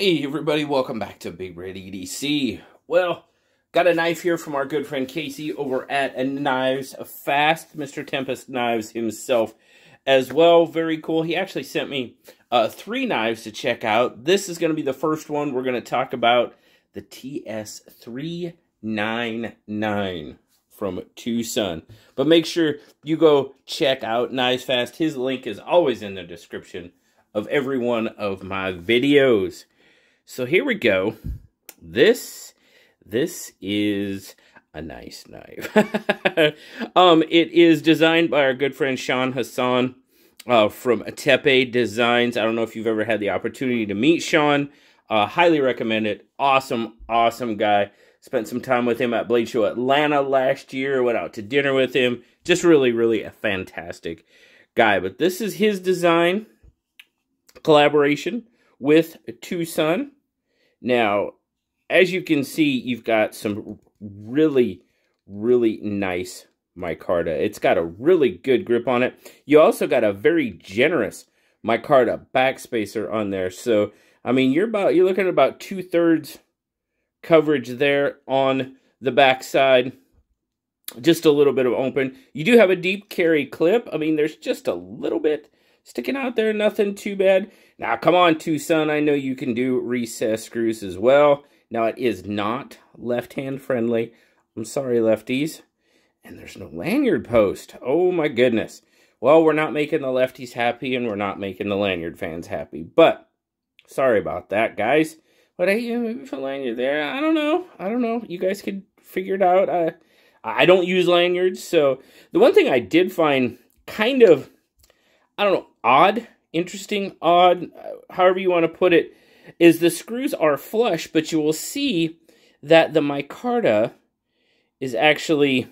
Hey everybody, welcome back to Big Red EDC. Well, got a knife here from our good friend Casey over at Knives Fast, Mr. Tempest Knives himself as well. Very cool. He actually sent me three knives to check out. This is going to be the first one. We're going to talk about the TS399 from TwoSun. But make sure you go check out Knives Fast. His link is always in the description of every one of my videos. So here we go. This is a nice knife. It is designed by our good friend Sean Hassan from Tepe Designs. I don't know if you've ever had the opportunity to meet Sean. Highly recommend it. Awesome, awesome guy. Spent some time with him at Blade Show Atlanta last year. Went out to dinner with him. Just really, really a fantastic guy. But this is his design collaboration with TwoSun. Now, as you can see, you've got some really, really nice micarta. It's got a really good grip on it. You also got a very generous micarta backspacer on there. So, I mean, you're looking at about 2/3 coverage there on the backside. Just a little bit of open. You do have a deep carry clip. I mean, there's just a little bit sticking out there, nothing too bad. Now, come on, TwoSun, I know you can do recessed screws as well. Now, it is not left-hand friendly. I'm sorry, lefties. And there's no lanyard post. Oh, my goodness. Well, we're not making the lefties happy, and we're not making the lanyard fans happy. But, sorry about that, guys. But, hey, maybe if a lanyard there, I don't know. I don't know. You guys could figure it out. I don't use lanyards, so the one thing I did find kind of, I don't know, odd, interesting, odd, however you want to put it, is the screws are flush, but you will see that the micarta is actually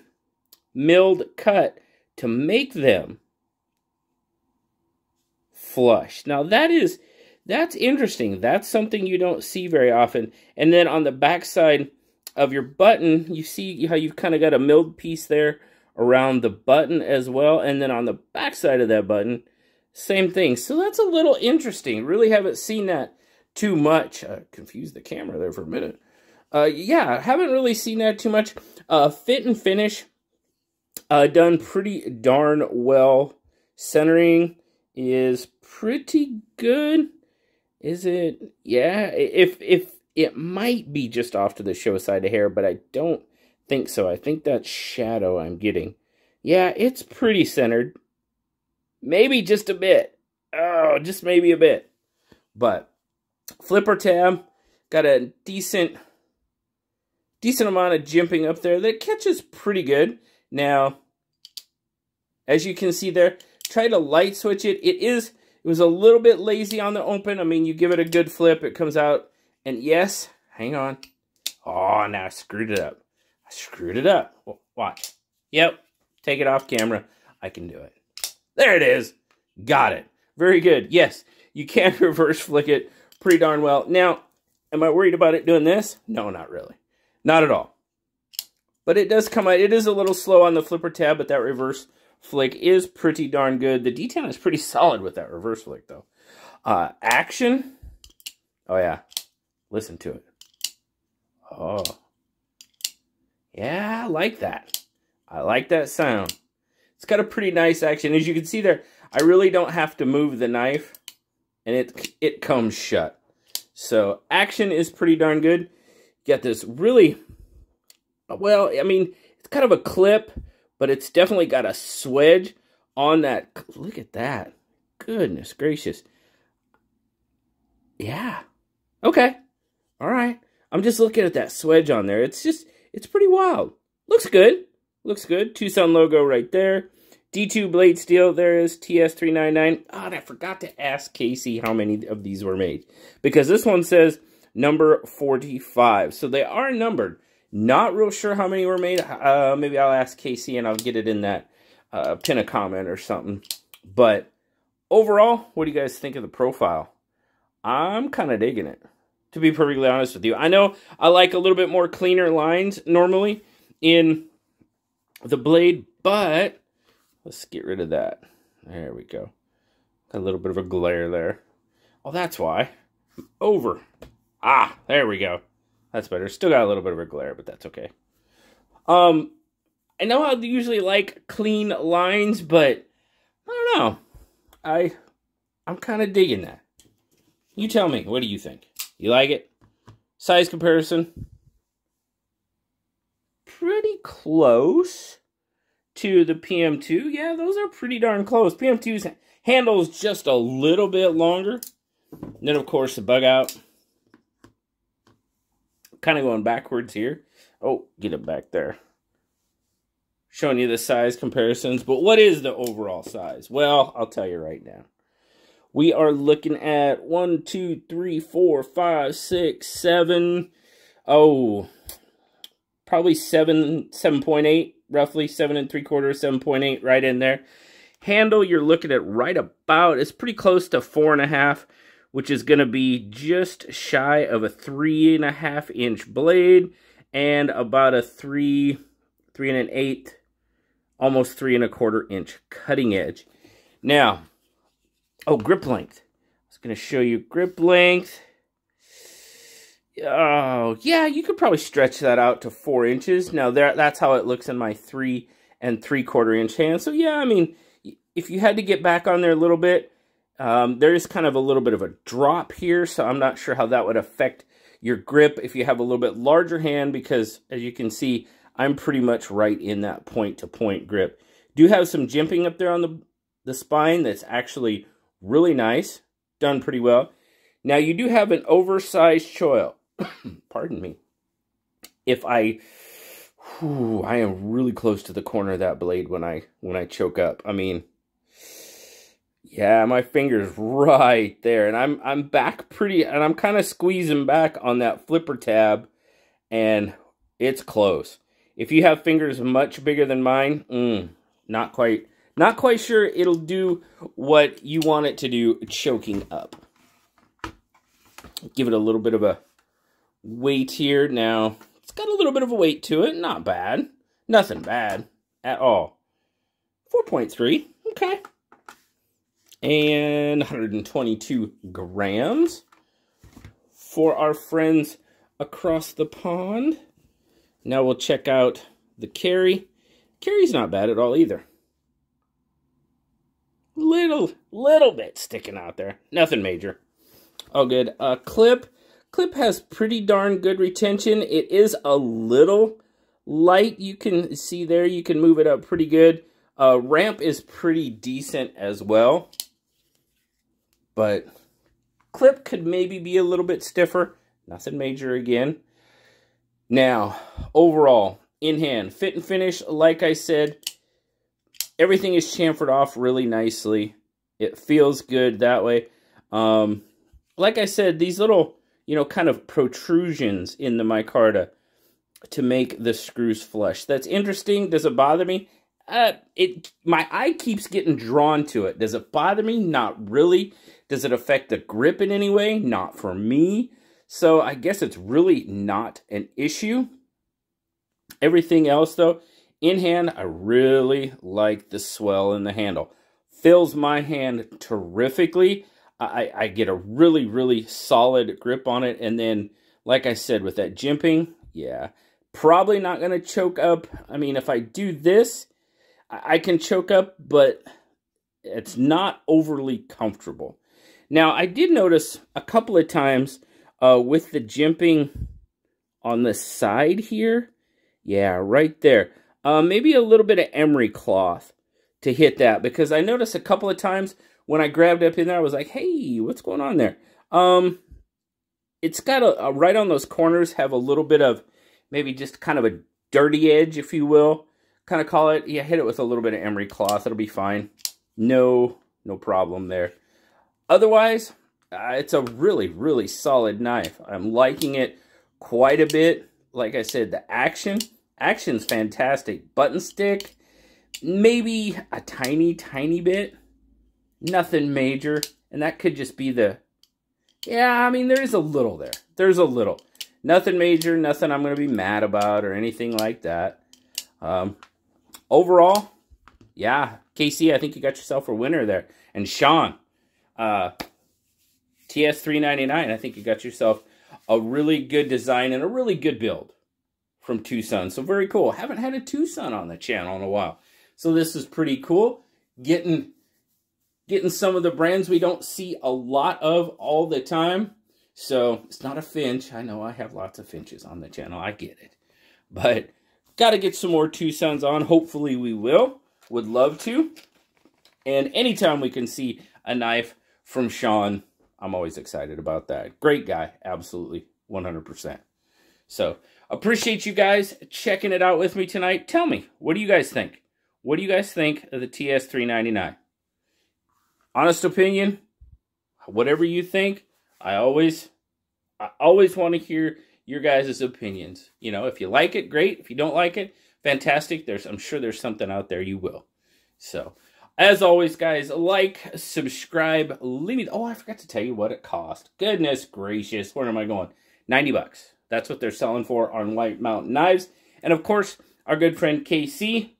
milled cut to make them flush. Now that's interesting. That's something you don't see very often. And then on the backside of your button, you see how you've kind of got a milled piece there around the button as well. And then on the backside of that button, same thing. So that's a little interesting. Really haven't seen that too much. Confused the camera there for a minute. Yeah, haven't really seen that too much. Fit and finish done pretty darn well. Centering is pretty good. Is it? Yeah, if it might be just off to the show side of hair, but I don't think so. I think that shadow I'm getting. Yeah, it's pretty centered. Maybe just a bit. Oh, just maybe a bit. But flipper tab, got a decent amount of jimping up there. That catches pretty good. Now, as you can see there, try to light switch it. It was a little bit lazy on the open. I mean, you give it a good flip, it comes out. And yes, hang on. Oh, now I screwed it up. I screwed it up. Watch. Yep. Take it off camera. I can do it. There it is. Got it. Very good. Yes, you can reverse flick it pretty darn well. Now, am I worried about it doing this? No, not really. Not at all. But it does come out. It is a little slow on the flipper tab, but that reverse flick is pretty darn good. The detail is pretty solid with that reverse flick, though. Action. Oh, yeah. Listen to it. Oh. Yeah, I like that. I like that sound. It's got a pretty nice action. As you can see there, I really don't have to move the knife, and it comes shut. So action is pretty darn good. You got this really, well, I mean, it's kind of a clip, but it's definitely got a swedge on that. Look at that. Goodness gracious. Yeah. Okay. All right. I'm just looking at that swedge on there. It's just, it's pretty wild. Looks good. Looks good. TwoSun logo right there. D2 blade steel. There is TS399. Oh, and I forgot to ask Casey how many of these were made, because this one says number 45. So they are numbered. Not real sure how many were made. Maybe I'll ask Casey and I'll get it in that pin a comment or something. But overall, what do you guys think of the profile? I'm kind of digging it, to be perfectly honest with you. I know I like a little bit more cleaner lines normally in the blade, but let's get rid of that. There we go. Got a little bit of a glare there. Oh, that's why. I'm over Ah, there we go. That's better. Still got a little bit of a glare, but that's okay. I know I usually like clean lines, but I don't know. I'm kind of digging that. You tell me. What do you think? You like it? Size comparison? Pretty close to the PM2. Yeah, those are pretty darn close. PM2's handle's just a little bit longer. And then, of course, the bug out. Kind of going backwards here. Oh, get it back there. Showing you the size comparisons. But what is the overall size? Well, I'll tell you right now. We are looking at 1, 2, 3, 4, 5, 6, 7. Oh, probably 7.8. Roughly 7 3/4, 7.8, right in there. Handle, you're looking at right about, it's pretty close to 4.5, which is going to be just shy of a 3.5-inch blade and about a 3 3 1/8, almost 3 1/4-inch cutting edge. Now, oh, grip length. I was going to show you grip length. Oh, yeah, you could probably stretch that out to 4 inches. Now, that's how it looks in my 3 3/4-inch hand. So, yeah, I mean, if you had to get back on there a little bit, there is kind of a little bit of a drop here. So I'm not sure how that would affect your grip if you have a little bit larger hand, because as you can see, I'm pretty much right in that point-to-point grip. Do have some jimping up there on the spine that's actually really nice. Done pretty well. Now, you do have an oversized choil. Pardon me. If I am really close to the corner of that blade when I choke up. I mean, yeah, my finger's right there, and I'm back pretty, and I'm kind of squeezing back on that flipper tab, and it's close. If you have fingers much bigger than mine, not quite sure it'll do what you want it to do choking up. Give it a little bit of a weight here. Now, it's got a little bit of a weight to it. Not bad. Nothing bad at all. 4.3. Okay. And 122 grams for our friends across the pond. Now we'll check out the carry. Carry's not bad at all either. Little bit sticking out there. Nothing major. Oh, good. Clip has pretty darn good retention. It is a little light. You can see there. You can move it up pretty good. Ramp is pretty decent as well. But clip could maybe be a little bit stiffer. Nothing major again. Now, overall, in hand, fit and finish, like I said, everything is chamfered off really nicely. It feels good that way. Like I said, these little, kind of protrusions in the micarta to make the screws flush. That's interesting. Does it bother me? My eye keeps getting drawn to it. Does it bother me? Not really. Does it affect the grip in any way? Not for me. So I guess it's really not an issue. Everything else, though, in hand, I really like the swell in the handle. Fills my hand terrifically. I get a really, really solid grip on it. And then, like I said, with that jimping, yeah, probably not going to choke up. I mean, if I do this, I can choke up, but it's not overly comfortable. Now, I did notice a couple of times with the jimping on the side here. Yeah, right there. Maybe a little bit of emery cloth to hit that, because I noticed a couple of times when I grabbed up in there, I was like, hey, what's going on there? It's got a right on those corners, have a little bit of maybe just kind of a dirty edge, if you will, kind of call it. Yeah, hit it with a little bit of emery cloth. It'll be fine. No problem there. Otherwise, it's a really, really solid knife. I'm liking it quite a bit. Like I said, the action's fantastic. Button stick, maybe a tiny, tiny bit. Nothing major, and that could just be the, yeah, I mean, there is a little there. There's a little. Nothing major, nothing I'm going to be mad about or anything like that. Overall, yeah, Casey, I think you got yourself a winner there. And Sean, TS399, I think you got yourself a really good design and a really good build from TwoSun. So very cool. Haven't had a TwoSun on the channel in a while. So this is pretty cool. Getting some of the brands we don't see a lot of all the time. So it's not a Finch. I know I have lots of Finches on the channel. I get it. But got to get some more TwoSuns on. Hopefully we will. Would love to. And anytime we can see a knife from Sean, I'm always excited about that. Great guy. Absolutely. 100%. So appreciate you guys checking it out with me tonight. Tell me, what do you guys think? What do you guys think of the TS399? Honest opinion, whatever you think, I always want to hear your guys' opinions. You know, if you like it, great. If you don't like it, fantastic. I'm sure there's something out there you will. So, as always, guys, like, subscribe, leave me... Oh, I forgot to tell you what it cost. Goodness gracious, where am I going? 90 bucks. That's what they're selling for on White Mountain Knives. And, of course, our good friend Casey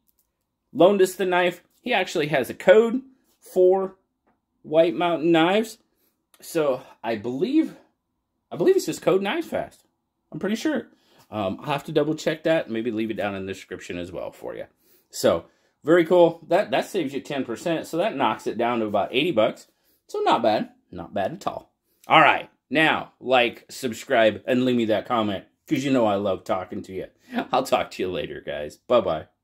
loaned us the knife. He actually has a code for White Mountain Knives. So I believe it says code Knives Fast. I'm pretty sure. I'll have to double check that. Maybe leave it down in the description as well for you. So very cool. That saves you 10%. So that knocks it down to about 80 bucks. So not bad. Not bad at all. All right. Now like, subscribe, and leave me that comment because you know I love talking to you. I'll talk to you later, guys. Bye-bye.